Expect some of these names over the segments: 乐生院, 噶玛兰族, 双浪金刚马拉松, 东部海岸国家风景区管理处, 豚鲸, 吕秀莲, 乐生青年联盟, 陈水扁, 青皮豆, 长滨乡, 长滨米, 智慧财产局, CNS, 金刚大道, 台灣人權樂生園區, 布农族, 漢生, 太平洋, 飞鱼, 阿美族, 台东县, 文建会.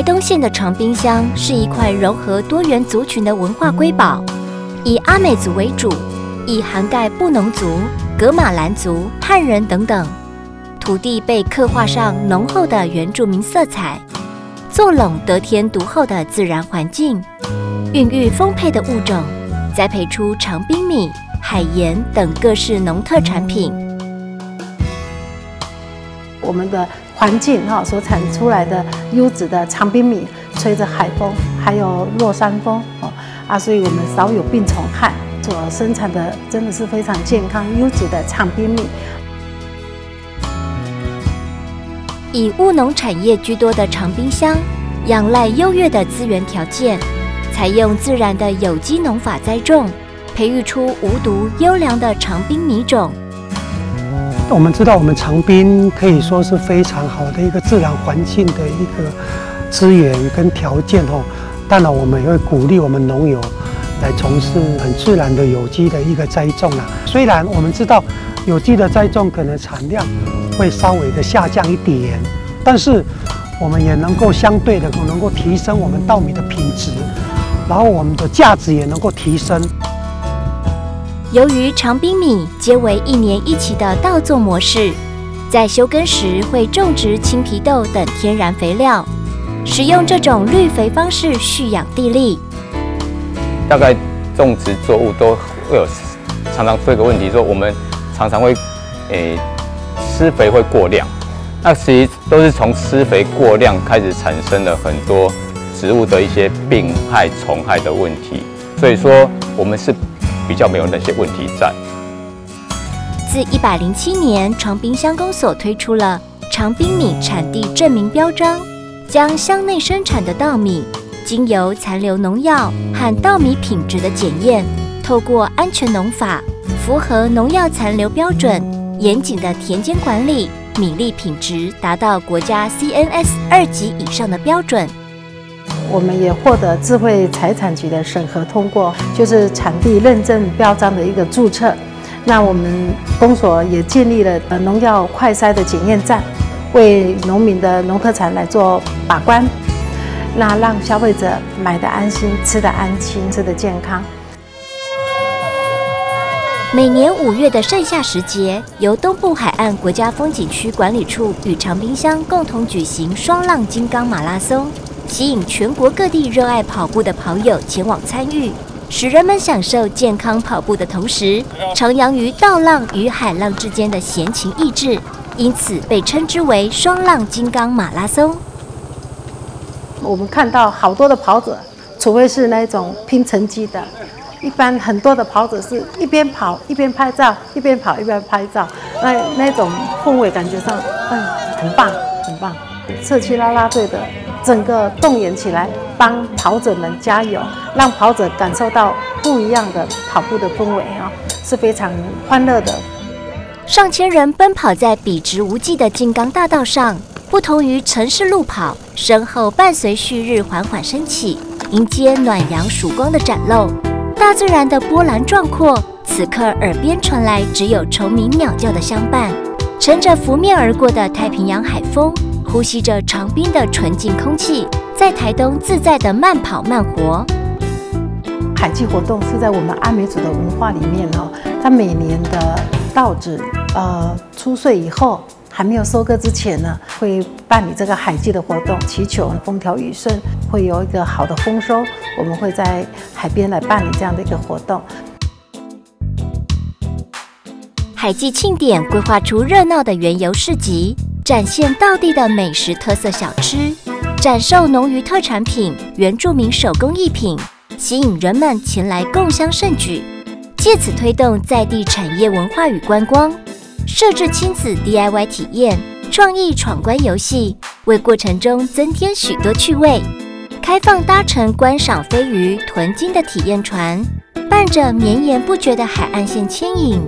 台东县的长滨乡是一块糅合多元族群的文化瑰宝，以阿美族为主，亦涵盖布农族、噶玛兰族、汉人等等。土地被刻画上浓厚的原住民色彩，坐拥得天独厚的自然环境，孕育丰沛的物种，栽培出长滨米、海盐等各式农特产品。我们的环境所产出来的优质的长滨米，吹着海风，还有落山风所以我们少有病虫害，所生产的真的是非常健康优质的长滨米。以务农产业居多的长滨乡，仰赖优越的资源条件，采用自然的有机农法栽种，培育出无毒优良的长滨米种。我们知道，我们长滨可以说是非常好的一个自然环境的一个资源跟条件哦。当然，我们也会鼓励我们农友来从事很自然的有机的一个栽种啦。虽然我们知道有机的栽种可能产量会稍微的下降一点，但是我们也能够相对的能够提升我们稻米的品质，然后我们的价值也能够提升。由于长滨米皆为一年一期的稻作模式，在休耕时会种植青皮豆等天然肥料，使用这种绿肥方式蓄养地力。大概种植作物都会有常常出一个问题，说我们常常会施肥会过量，那其实都是从施肥过量开始产生了很多植物的一些病害、虫害的问题，所以说我们是比较没有那些问题在。自107年长滨乡公所推出了长滨米产地证明标章，将乡内生产的稻米经由残留农药和稻米品质的检验，透过安全农法，符合农药残留标准，严谨的田间管理，米粒品质达到国家 CNS 2级以上的标准。我们也获得智慧财产局的审核通过，就是产地认证标章的一个注册。那我们公所也建立了农药快筛的检验站，为农民的农特产来做把关，那让消费者买得安心、吃得安心、吃得健康。每年5月的盛夏时节，由东部海岸国家风景区管理处与长滨乡共同举行双浪金刚马拉松，吸引全国各地热爱跑步的跑友前往参与，使人们享受健康跑步的同时，徜徉于稻浪与海浪之间的闲情逸致，因此被称之为双浪金刚马拉松。我们看到好多的跑者，除非是那种拼成绩的，一般很多的跑者是一边跑一边拍照，一边跑一边拍照，那种氛围感觉上，很棒很棒。社区啦啦队的整个动员起来，帮跑者们加油，让跑者感受到不一样的跑步的氛围是非常欢乐的。上千人奔跑在笔直无际的金刚大道上，不同于城市路跑，身后伴随旭日缓缓升起，迎接暖阳曙光的展露。大自然的波澜壮阔，此刻耳边传来只有虫鸣鸟叫的相伴，乘着拂面而过的太平洋海风，呼吸着长滨的纯净空气，在台东自在的慢跑慢活。海祭活动是在我们阿美族的文化里面它每年的稻子出穗以后，还没有收割之前呢，会办理这个海祭的活动，祈求风调雨顺，会有一个好的丰收。我们会在海边来办理这样的一个活动。海祭庆典规划出热闹的原油市集，展现道地的美食特色小吃，展售农渔特产品、原住民手工艺品，吸引人们前来共襄盛举，借此推动在地产业文化与观光，设置亲子 DIY 体验、创意闯关游戏，为过程中增添许多趣味。开放搭乘观赏飞鱼、豚鲸的体验船，伴着绵延不绝的海岸线牵引，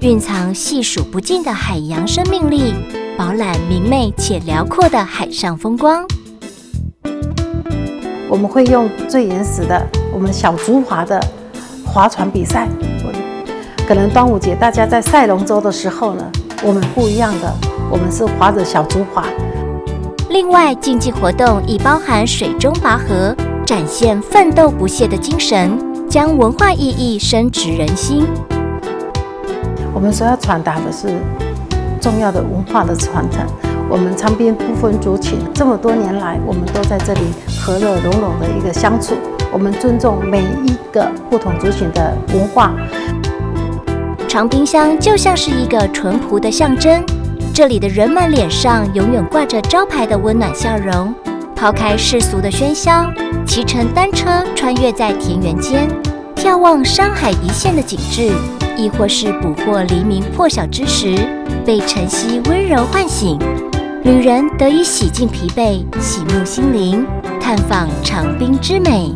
蕴藏细数不尽的海洋生命力，饱览明媚且辽阔的海上风光。我们会用最原始的我们小竹筏的划船比赛，可能端午节大家在赛龙舟的时候呢，我们不一样的，我们是划着小竹筏。另外，竞技活动亦包含水中拔河，展现奋斗不懈的精神，将文化意义深植人心。我们所要传达的是重要的文化的传承。我们长滨不分族群，这么多年来，我们都在这里和乐融融的一个相处。我们尊重每一个不同族群的文化。长滨乡就像是一个淳朴的象征。 这里的人们脸上永远挂着招牌的温暖笑容，抛开世俗的喧嚣，骑乘单车穿越在田园间，眺望山海一线的景致，亦或是捕获黎明破晓之时，被晨曦温柔唤醒，旅人得以洗净疲惫，洗沐心灵，探访长滨之美。